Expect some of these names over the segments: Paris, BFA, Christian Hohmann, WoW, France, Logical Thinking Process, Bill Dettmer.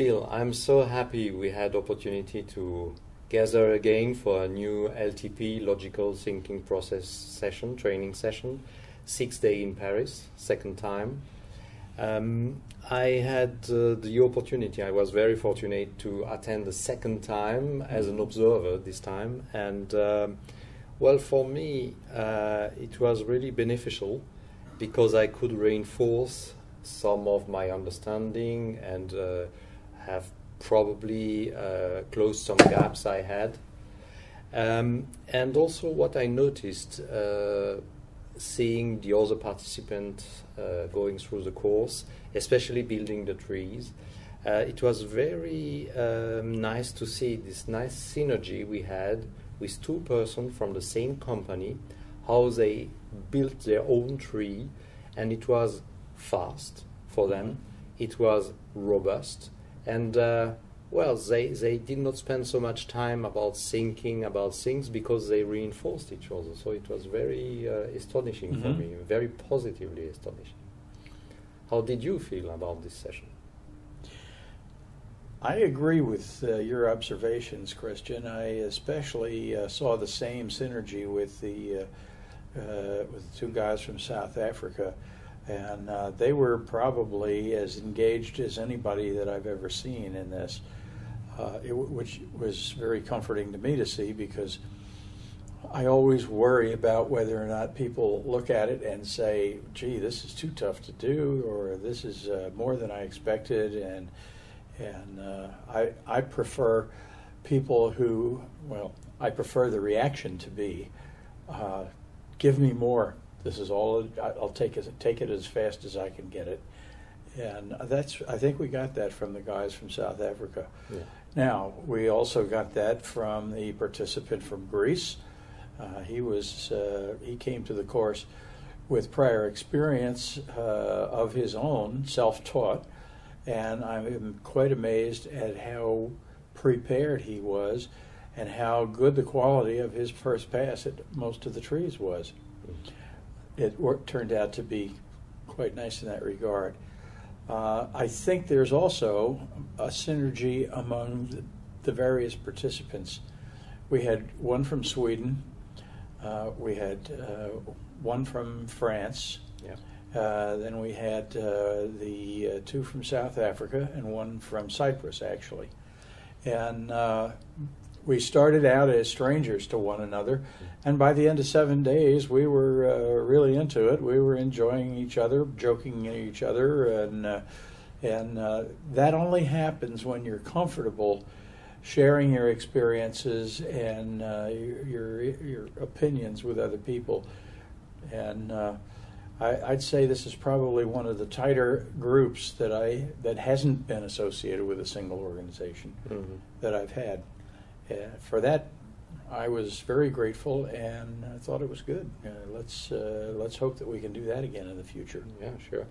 Bill, I'm so happy we had opportunity to gather again for a new LTP, Logical Thinking Process session, training session, 6-day in Paris, second time. I had the opportunity, I was very fortunate to attend the second time as an observer this time, and well, for me it was really beneficial because I could reinforce some of my understanding and have probably closed some gaps I had. And also what I noticed seeing the other participants going through the course, especially building the trees, it was very nice to see this nice synergy we had with two persons from the same company, how they built their own tree, and it was fast for them, it was robust, and well, they did not spend so much time about thinking about things because they reinforced each other. So it was very astonishing for me, very positively astonishing. How did you feel about this session? I agree with your observations, Christian. I especially saw the same synergy with the two guys from South Africa. And they were probably as engaged as anybody that I've ever seen in this, which was very comforting to me to see, because I always worry about whether or not people look at it and say, gee, this is too tough to do, or this is more than I expected. And I prefer people who, well, I prefer the reaction to be, give me more. This is all, I'll take it as fast as I can get it. And that's, I think we got that from the guys from South Africa. Yeah. Now, we also got that from the participant from Greece. He came to the course with prior experience of his own, self-taught, and I'm quite amazed at how prepared he was and how good the quality of his first pass at most of the trees was. Mm-hmm. It turned out to be quite nice in that regard. I think there's also a synergy among the various participants. We had one from Sweden, we had one from France, yeah. Then we had the two from South Africa and one from Cyprus, actually. And we started out as strangers to one another, and by the end of 7 days, we were really into it. We were enjoying each other, joking at each other, and that only happens when you're comfortable sharing your experiences and your opinions with other people. And I'd say this is probably one of the tighter groups that that hasn't been associated with a single organization that I've had. For that, I was very grateful, and I thought it was good. Let's hope that we can do that again in the future. Yeah, sure.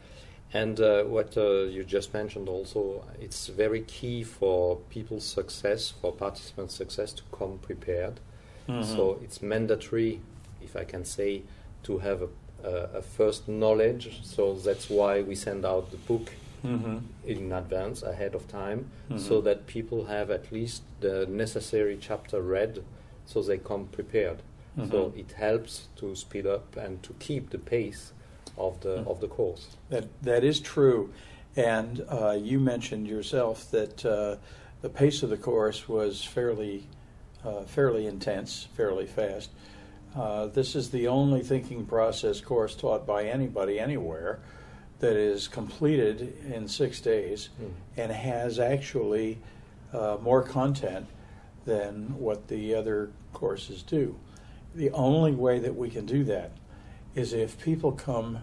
And what you just mentioned also, it's very key for people's success, for participants' success, to come prepared. Mm-hmm. So it's mandatory, if I can say, to have a first knowledge. So that's why we send out the book. Mm-hmm. In advance, ahead of time, so that people have at least the necessary chapter read, so they come prepared. So it helps to speed up and to keep the pace of the course. That is true, and you mentioned yourself that the pace of the course was fairly intense, fairly fast. This is the only thinking process course taught by anybody anywhere that is completed in 6 days and has actually more content than what the other courses do. The only way that we can do that is if people come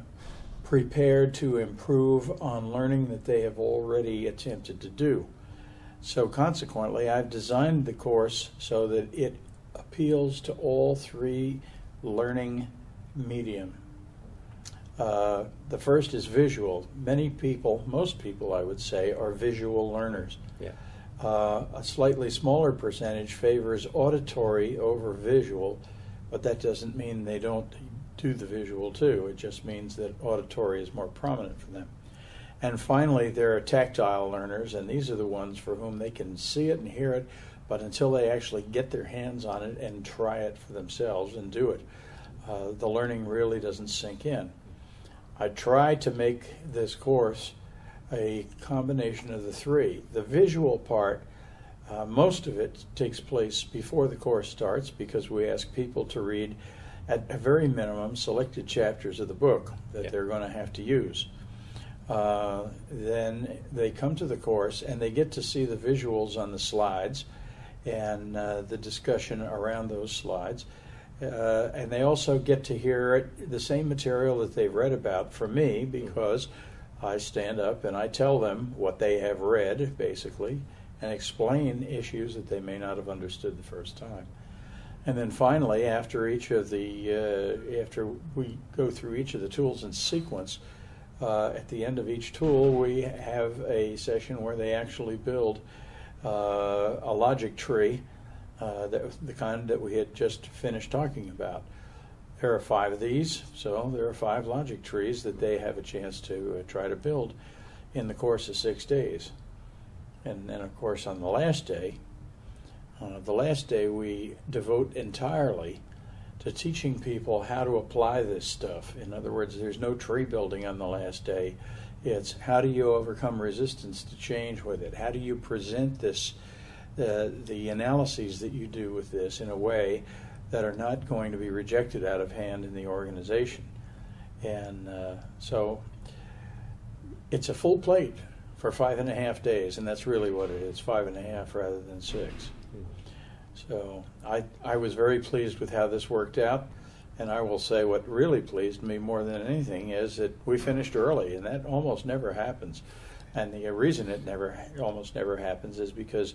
prepared to improve on learning that they have already attempted to do. So consequently, I've designed the course so that it appeals to all three learning mediums. The first is visual. Many people, most people I would say, are visual learners. Yeah. A slightly smaller percentage favors auditory over visual, but that doesn't mean they don't do the visual too. It just means that auditory is more prominent for them. And finally, there are tactile learners, and these are the ones for whom they can see it and hear it, but until they actually get their hands on it and try it for themselves and do it, the learning really doesn't sink in. I try to make this course a combination of the three. The visual part, most of it takes place before the course starts because we ask people to read, at a very minimum, selected chapters of the book that they're going to have to use. Then they come to the course and they get to see the visuals on the slides and the discussion around those slides. And they also get to hear the same material that they've read about from me, because I stand up and I tell them what they have read, basically, and explain issues that they may not have understood the first time. And then finally, after each of the after we go through each of the tools in sequence, at the end of each tool, we have a session where they actually build a logic tree, the kind that we had just finished talking about. There are 5 of these, so there are 5 logic trees that they have a chance to try to build in the course of 6 days. And then, of course, on the last day we devote entirely to teaching people how to apply this stuff. In other words, there's no tree building on the last day. It's how do you overcome resistance to change with it? How do you present this, the analyses that you do with this in a way that are not going to be rejected out of hand in the organization? And so it's a full plate for 5.5 days, and that's really what it is, 5.5 rather than 6. So I was very pleased with how this worked out, and I will say what really pleased me more than anything is that we finished early, and that almost never happens. And the reason it almost never happens is because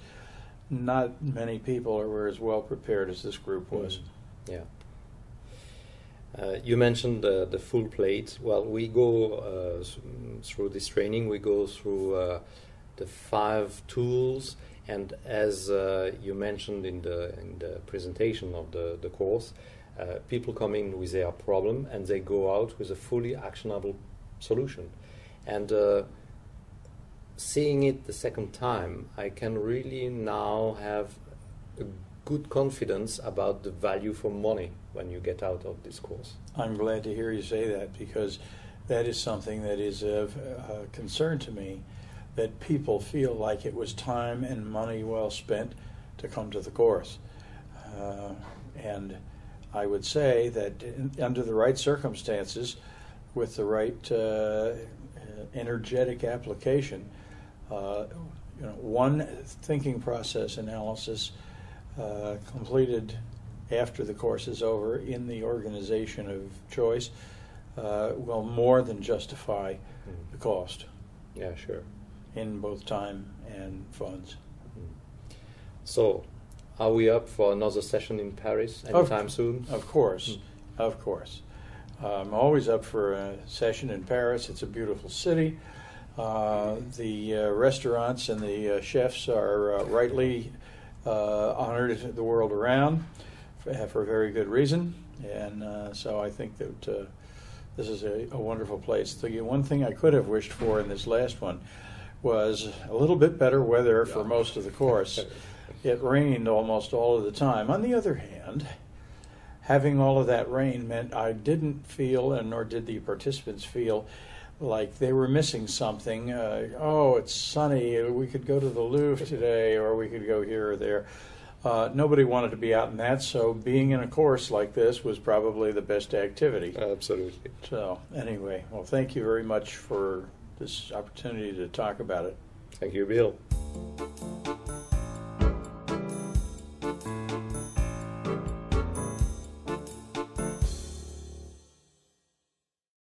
not many people were as well prepared as this group was. Yeah. You mentioned the full plate. Well, we go through this training, we go through the 5 tools, and as you mentioned in the presentation of the course, people come in with their problem and they go out with a fully actionable solution. And seeing it the second time, I can really now have a good confidence about the value for money when you get out of this course. I'm glad to hear you say that, because that is something that is of concern to me, that people feel like it was time and money well spent to come to the course. And I would say that under the right circumstances, with the right energetic application, you know, 1 thinking process analysis completed after the course is over in the organization of choice will more than justify the cost. Yeah, sure. In both time and funds. So, are we up for another session in Paris anytime soon? Of course, of course. I'm always up for a session in Paris. It's a beautiful city. The restaurants and the chefs are rightly honored the world around for very good reason. And so I think that this is a wonderful place. The one thing I could have wished for in this last one was a little bit better weather for most of the course. It rained almost all of the time. On the other hand, having all of that rain meant I didn't feel, and nor did the participants feel, like they were missing something. Oh, it's sunny, we could go to the Louvre today, or we could go here or there. Nobody wanted to be out in that, so being in a course like this was probably the best activity. Absolutely. So anyway, well, thank you very much for this opportunity to talk about it. Thank you, Bill.